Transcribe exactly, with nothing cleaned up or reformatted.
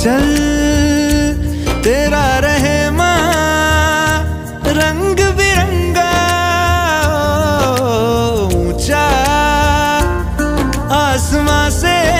चल तेरा रहमा रंग बिरंगा ऊंचा आसमां से।